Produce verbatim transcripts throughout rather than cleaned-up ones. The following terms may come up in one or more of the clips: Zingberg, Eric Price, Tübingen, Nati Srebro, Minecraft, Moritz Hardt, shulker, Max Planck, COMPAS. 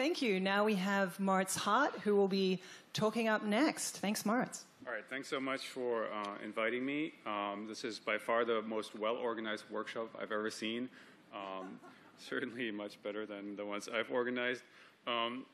Thank you. Now we have Moritz Hardt, who will be talking up next. Thanks, Moritz. All right, thanks so much for uh, inviting me. Um, this is by far the most well-organized workshop I've ever seen. Um, certainly much better than the ones I've organized. Um,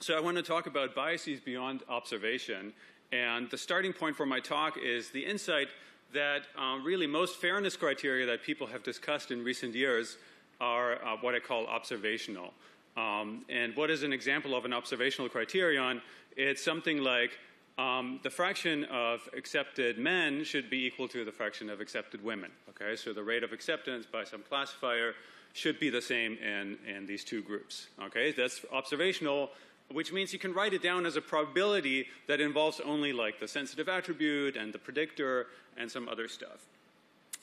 so I want to talk about biases beyond observation. And the starting point for my talk is the insight that um, really most fairness criteria that people have discussed in recent years are uh, what I call observational. Um, and what is an example of an observational criterion? It's something like um, the fraction of accepted men should be equal to the fraction of accepted women. Okay, so the rate of acceptance by some classifier should be the same in, in these two groups. Okay, that's observational, which means you can write it down as a probability that involves only like the sensitive attribute and the predictor and some other stuff.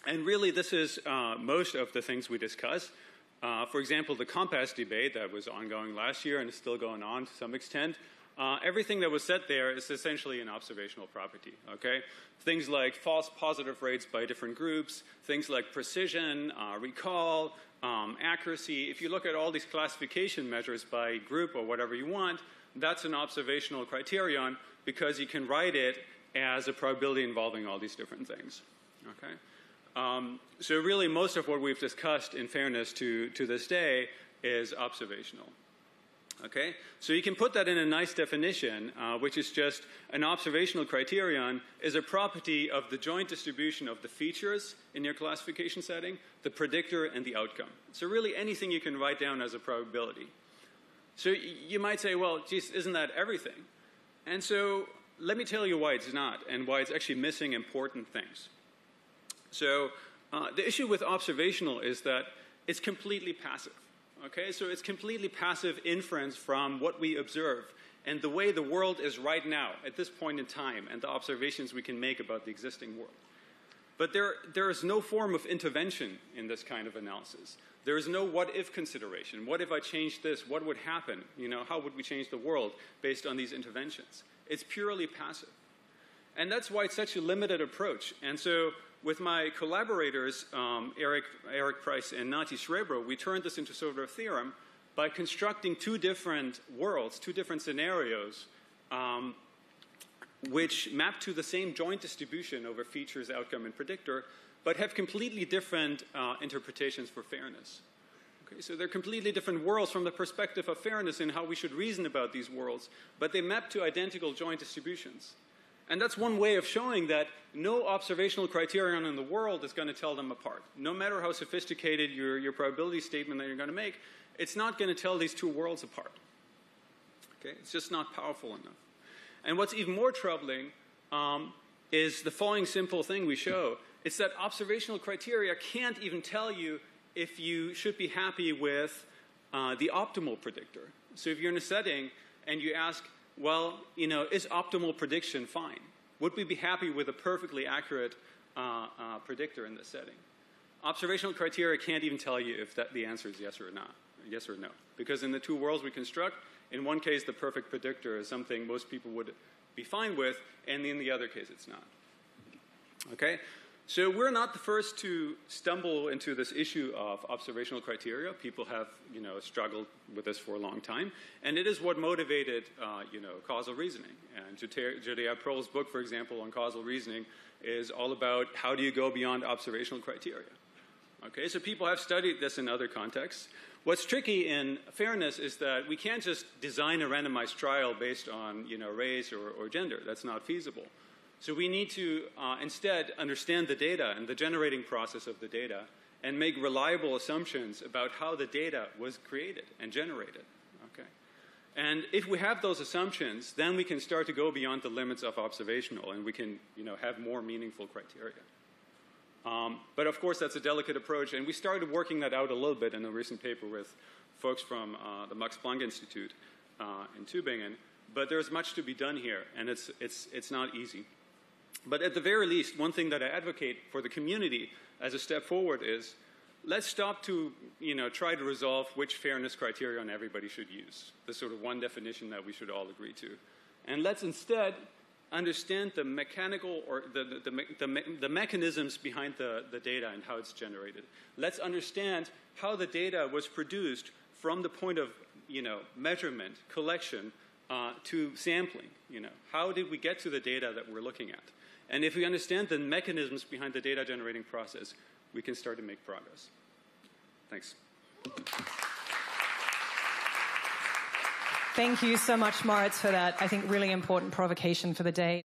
And really this is uh, most of the things we discuss. Uh, for example, the COMPAS debate that was ongoing last year and is still going on to some extent, uh, everything that was said there is essentially an observational property, okay? Things like false positive rates by different groups, things like precision, uh, recall, um, accuracy. If you look at all these classification measures by group or whatever you want, that's an observational criterion because you can write it as a probability involving all these different things, okay? Um, so really most of what we've discussed in fairness to, to this day is observational. Okay? So you can put that in a nice definition, uh, which is just an observational criterion is a property of the joint distribution of the features in your classification setting, the predictor, and the outcome. So really anything you can write down as a probability. So you might say, well, geez, isn't that everything? And so let me tell you why it's not and why it's actually missing important things. So uh, the issue with observational is that it's completely passive, okay? So it's completely passive inference from what we observe and the way the world is right now at this point in time and the observations we can make about the existing world. But there, there is no form of intervention in this kind of analysis. There is no what-if consideration. What if I changed this? What would happen? You know, how would we change the world based on these interventions? It's purely passive. And that's why it's such a limited approach. And so with my collaborators, um, Eric, Eric Price and Nati Srebro, we turned this into sort of a theorem by constructing two different worlds, two different scenarios, um, which map to the same joint distribution over features, outcome, and predictor, but have completely different uh, interpretations for fairness. Okay, so they're completely different worlds from the perspective of fairness and how we should reason about these worlds, but they map to identical joint distributions. And that's one way of showing that no observational criterion in the world is going to tell them apart. No matter how sophisticated your, your probability statement that you're going to make, it's not going to tell these two worlds apart. Okay? It's just not powerful enough. And what's even more troubling um, is the following simple thing we show. It's that observational criteria can't even tell you if you should be happy with uh, the optimal predictor. So if you're in a setting and you ask, well, you know, is optimal prediction fine? Would we be happy with a perfectly accurate uh, uh, predictor in this setting? Observational criteria can't even tell you if that, the answer is yes or not, yes or no. Because in the two worlds we construct, in one case the perfect predictor is something most people would be fine with, and in the other case it's not. Okay? So we're not the first to stumble into this issue of observational criteria. People have, you know, struggled with this for a long time. And it is what motivated, uh, you know, causal reasoning. And Judea Pearl's book, for example, on causal reasoning is all about how do you go beyond observational criteria. Okay, so people have studied this in other contexts. What's tricky in fairness is that we can't just design a randomized trial based on, you know, race or, or gender. That's not feasible. So we need to uh, instead understand the data and the generating process of the data and make reliable assumptions about how the data was created and generated. Okay? And if we have those assumptions, then we can start to go beyond the limits of observational and we can, you know, have more meaningful criteria. Um, but of course that's a delicate approach and we started working that out a little bit in a recent paper with folks from uh, the Max Planck Institute uh, in Tübingen. But there's much to be done here and it's, it's, it's not easy. But at the very least, one thing that I advocate for the community as a step forward is, let's stop to, you know, try to resolve which fairness criterion everybody should use, the sort of one definition that we should all agree to. And let's instead understand the mechanical or the, the, the, the, me the mechanisms behind the, the data and how it's generated. Let's understand how the data was produced from the point of you know, measurement, collection, uh, to sampling. You know, how did we get to the data that we're looking at? And if we understand the mechanisms behind the data generating process, we can start to make progress. Thanks. Thank you so much, Moritz, for that, I think, really important provocation for the day.